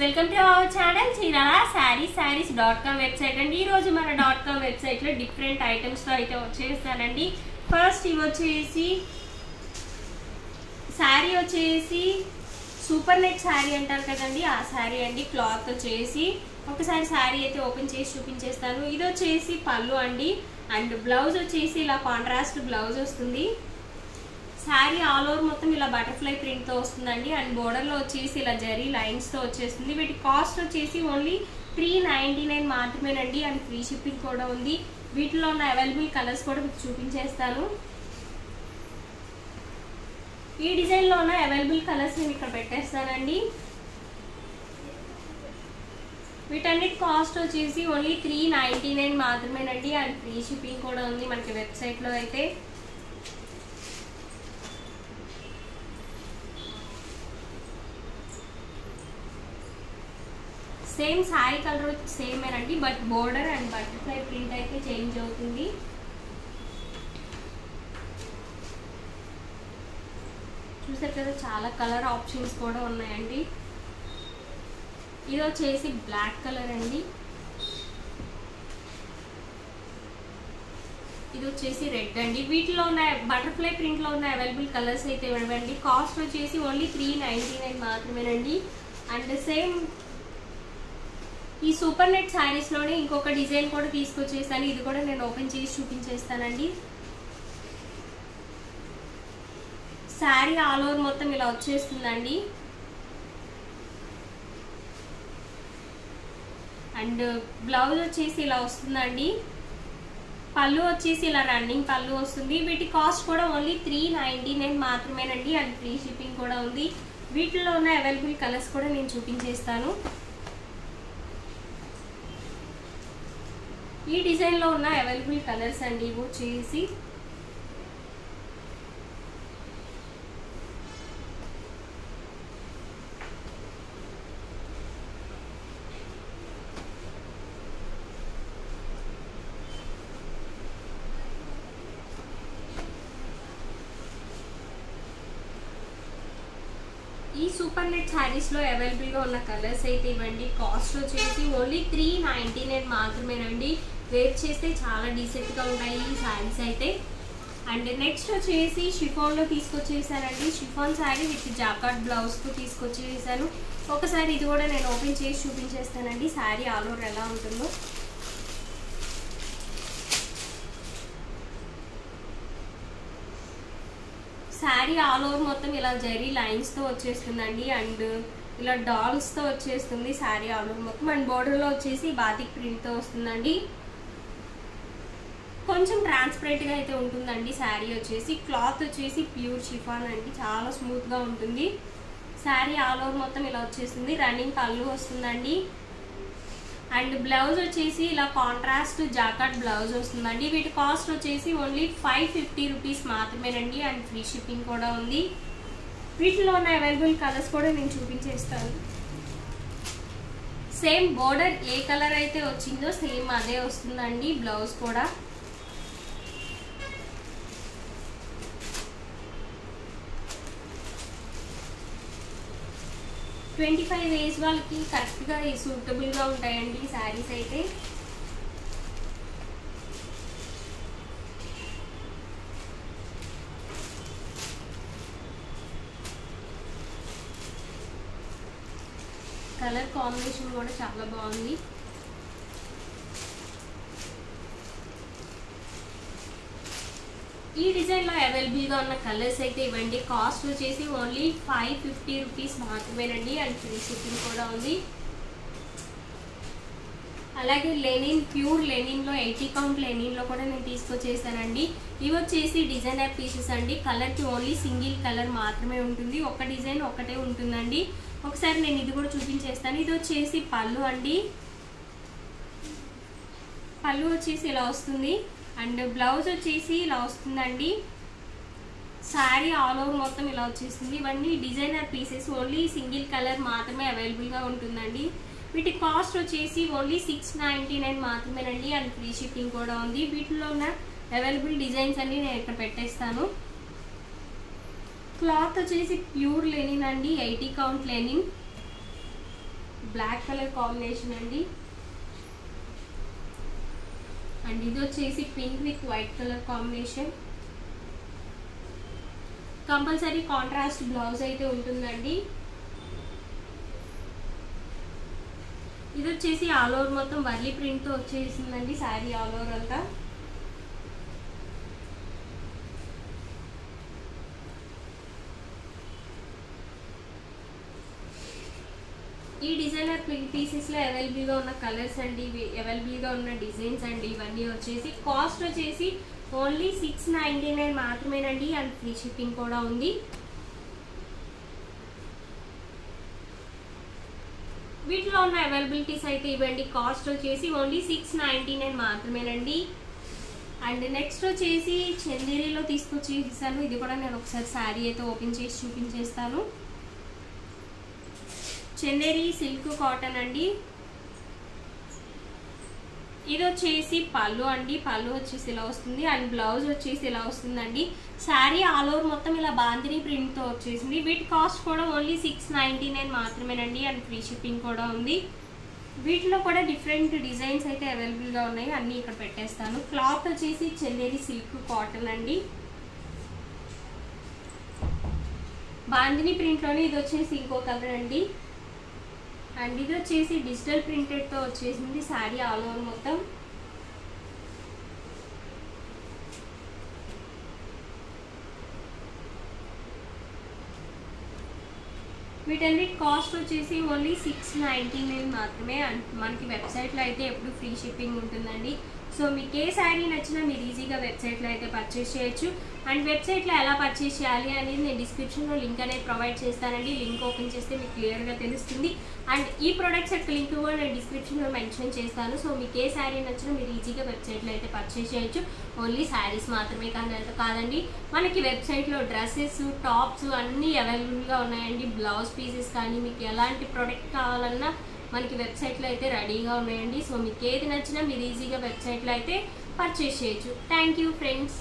Welcome to our channel Chirala sari saris dot com website अंडी मैं dot com website लो different items तो अयिते वच्चेसानंडी फर्स्ट इव वच्चेसी सारी वच्चेसी सूपर नेट सारी अंटारु कदंडी आ सारी अंडी क्लॉथ वच्चेसी ओकसारी सारी अयिते ओपन चेसी चूपिंचेस्तानु इदि वच्चेसी पल्लू अंडी अंड ब्लाउज वच्चेसी इला कांट्रास्ट ब्लाउज वस्तुंदी सारी आल ओवर मोत्तम इला बटरफ्लाई प्रिंट तो वस्तुंदी अंड बॉर्डर लो वच्चेसी इला जरी लाइन्स तो वच्चेस्तुंदी वीट कास्ट वच्चेसी ओनली 399 मात्रमेనండి अंड फ्री शिपिंग कूडा उंदी वीटिलो उन्न अवैलबल कलर्स कूडा मीकु चूपिंचेस्तानु ई डिजाइन लो उन्न अवैलबल कलर्स नी इक्कड पेट्टेस्तानंడి వీటన్నిటి కాస్ట్ వచ్చేసి ఓన్లీ 399 మాత్రమేనండి అండ్ ఫ్రీ షిప్పింగ్ కూడా ఉంది మనకి వెబ్‌సైట్ లో అయితే सेम सारी कलर सेम है but border and butterfly print अच्छे चेंज अवुतुंदी चूसारु कदा चाला कलर ऑप्शन्स कूडा उन्नायंडी इदि ब्लैक कलर अंडी इदि रेड अंडी वीटिलो बटरफ्लाई प्रिंट लो उन्न अवैलबल कलर्स अयिते इवंडी कास्ट वच्चेसी ओनली 399 मात्रमेనండి अंड सेम ఈ సూపర్ నెట్ సారీస్ లోనే ఇంకొక డిజైన్ కూడా తీసుకొచ్చేసాను ఇది కూడా నేను ఓపెన్ చేసి చూపించేస్తానండి సారీ ఆల్ ఓవర్ మొత్తం ఇలా వచ్చేస్తుందండి అండ్ బ్లౌజ్ వచ్చేసి ఇలా వస్తుందండి పల్లు వచ్చేసి ఇలా రన్నింగ్ పల్లు వస్తుంది వీటి కాస్ట్ కూడా ఓన్లీ 399 మాత్రమేనండి అండ్ ఫ్రీ షిప్పింగ్ కూడా ఉంది వీటిలో ఉన్న అవైలబుల్ కలర్స్ కూడా నేను చూపించేస్తాను ఈ డిజైన్ లో ఉన్న అవైలబుల్ కలర్స్ అండి ఇవి చేసి सूपर नेट सारीस लो अवेलेबल गा उन्न कलर्स अयिते इवंडी कास्ट वच्चेसी ओनली 399 मात्रमेనండి वेर చేస్తే చాలా డీసెంట్ గా ఉంటాయి ఈ సారీస్ అయితే అండ్ నెక్స్ట్ వచ్చేసి షిఫాన్ లో తీసుకొచ్చేసానండి chiffon sari with jacquard blouse తో తీసుకొచ్చేసాను ఒకసారి ఇది కూడా నేను ఓపెన్ చేసి చూపించేస్తానండి సారీ ఆల్ ఓవర్ ఎలా ఉంటుందో सारी आल ओवर मोत्तम इला जरी लाइन्स तो वच्चेस्तुंदी अंड इला डॉल्स तो वच्चेस्तुंदी सारी आल ओवर मोत्तम अंड बॉर्डर लो वच्चेसी बाटिक प्रिंट तो वस्तुंदी కొంచెం ట్రాన్స్పరెంట్ గా అయితే ఉంటుందండి సారీ వచ్చేసి క్లాత్ వచ్చేసి ప్యూర్ షిఫాన్ అండి చాలా స్మూత్ గా ఉంటుంది సారీ ఆల్ ఓవర్ మొత్తం ఇలా వచ్చేసింది రన్నింగ్ పల్లు వస్తుందండి అండ్ బ్లౌజ్ వచ్చేసి ఇలా కాంట్రాస్ట్ జాకెట్ బ్లౌజ్ వస్తుందండి వీటి కాస్ట్ వచ్చేసి ఓన్లీ 550 రూపాయస్ మాత్రమేనండి అండ్ ఫ్రీ షిప్పింగ్ కూడా ఉంది వీటిలో ఉన్న అవైలబుల్ కలర్స్ కూడా నేను చూపించేస్తాను సేమ్ బోర్డర్ ఏ కలర్ అయితే వచ్చిందో సేమ్ అదే వస్తుందండి బ్లౌజ్ కూడా ट्वेंटी 25 एज वाल की करेक्ट सूटबल गा उंटायंडी सारीस अयिते कलर कांबिनेशन कूडा चाला बागुंदी ఈ డిజైన్ లో అవైలబుల్ గా ఉన్న కలర్స్ అయితే ఇవండి కాస్ట్ వచ్చేసి ఓన్లీ 550 రూపాయస్ మాత్రమేనండి అండ్ ఫ్రీ షిప్పింగ్ కూడా ఉంది అలాగే లెనిన్ ప్యూర్ లెనిన్ లో 80 కౌంట్ లెనిన్ లో కూడా నేను తీసుకొచ్చేసానండి ఇవి వచ్చేసి డిజైనర్ పీసెస్ అండి కలర్ కి ఓన్లీ సింగిల్ కలర్ మాత్రమే ఉంటుంది ఒక డిజైన్ ఒకటే ఉంటుందండి ఒకసారి నేను ఇది కూడా చూపించేస్తాను ఇది వచ్చేసి పల్లు అండి పల్లు వచ్చేసి ఇలా వస్తుంది అండ్ బ్లౌజ్ వచ్చేసి ఇలా వస్తుందండి సారీ ఆల్ ఓవర్ మొత్తం ఇలా వచ్చేసింది ఇవన్నీ designer pieces only single colour మాత్రమే అవైలబుల్ గా ఉంటుందండి వీటి కాస్ట్ వచ్చేసి ఓన్లీ 699 మాత్రమేనండి అండ్ ఫ్రీ షిప్పింగ్ కూడా ఉంది వీటిలో ఉన్న అవైలబుల్ డిజైన్స్ అన్ని నేను ఇక్కడ పెట్టేస్తాను క్లాత్ వచ్చేసి ప్యూర్ లెనిన్ అండి 80 count linen black colour combination అండి. అండ్ ఇది వచ్చేసి pink with white colour combination. Compulsory contrast blouse అయితే ఉంటుందండి. ఇది వచ్చేసి ఆల్ ఓవర్ మొత్తం వర్లీ ప్రింట్ తో వచ్చేసిందండి సారీ ఆల్ ఓవర్ అంతా. ఈ డిజైనర్ పీసెస్లో అవైలబుల్గా ఉన్న కలర్స్ అండి, అవైలబుల్గా ఉన్న డిజైన్స్ అండి. ఇవన్నీ వచ్చేసి కాస్ట్ వచ్చేసి ఓన్లీ 699 మాత్రమేనండి. అండ్ ఫ్రీ షిప్పింగ్ కూడా ఉంది. వీటిలో ఉన్న అవైలబిలిటీస్ అయితే ఇవ్వండి. కాస్ట్ వచ్చేసి ఓన్లీ 699 మాత్రమేనండి. అండ్ నెక్స్ట్ వచ్చేసి చందేరీలో తీసుకొచ్చేసాను. ఇది కూడా నేను ఒకసారి శారీ అయితే ఓపెన్ చేసి చూపించేస్తాను. చందేరీ సిల్క్ కాటన్ అండి. ఇది వచ్చేసి పళ్ళు అండి. పళ్ళు వచ్చేసి ఇలా వస్తుంది అండ్ బ్లౌజ్ వచ్చేసి ఇలా వస్తుందండి. శారీ ఆల్ ఓవర్ మొత్తం ఇలా బాందిని ప్రింట్తో వచ్చేసింది. వీటి కాస్ట్ కూడా ఓన్లీ 699 మాత్రమేనండి. అండ్ ఫ్రీ షిప్పింగ్ కూడా ఉంది. వీటిలో కూడా డిఫరెంట్ డిజైన్స్ అయితే అవైలబుల్గా ఉన్నాయి. అన్నీ ఇక్కడ పెట్టేస్తాను. క్లాత్ వచ్చేసి చందేరీ సిల్క్ కాటన్ అండి. బాందిని ప్రింట్లోనే ఇది వచ్చేసి ఇంకో కలర్ అండి. అండ్ ఇది వచ్చేసి డిజిటల్ ప్రింటెడ్తో వచ్చేసింది శారీ ఆల్ ఓవర్ మొత్తం. వీటన్నిటి కాస్ట్ వచ్చేసి ఓన్లీ 699 మాత్రమే. అండ్ మనకి వెబ్సైట్లో అయితే ఎప్పుడు ఫ్రీ షిప్పింగ్ ఉంటుందండి. సో మీకు ఏ శారీ నచ్చినా మీరు ఈజీగా వెబ్సైట్లో అయితే పర్చేస్ చేయొచ్చు. అండ్ వెబ్సైట్లో ఎలా పర్చేస్ చేయాలి అనేది నేను డిస్క్రిప్షన్లో లింక్ అనేది ప్రొవైడ్ చేస్తానండి. లింక్ ఓపెన్ చేస్తే మీకు క్లియర్గా తెలుస్తుంది. అండ్ ఈ ప్రొడక్ట్స్ యొక్క లింక్ కూడా నేను డిస్క్రిప్షన్లో మెన్షన్ చేస్తాను. సో మీకు ఏ శారీ నచ్చినా మీరు ఈజీగా వెబ్సైట్లో అయితే పర్చేస్ చేయొచ్చు. ఓన్లీ శారీస్ మాత్రమే కాదండి, మనకి వెబ్సైట్లో డ్రెస్సెస్, టాప్స్ అన్నీ అవైలబుల్గా ఉన్నాయండి. బ్లౌజ్ పీసెస్ కానీ మీకు ఎలాంటి ప్రోడక్ట్ కావాలన్నా మనకి వెబ్సైట్లో అయితే రెడీగా ఉన్నాయండి. సో మీకు ఏది నచ్చినా మీరు ఈజీగా వెబ్సైట్లో అయితే పర్చేస్ చేయొచ్చు. Thank you friends.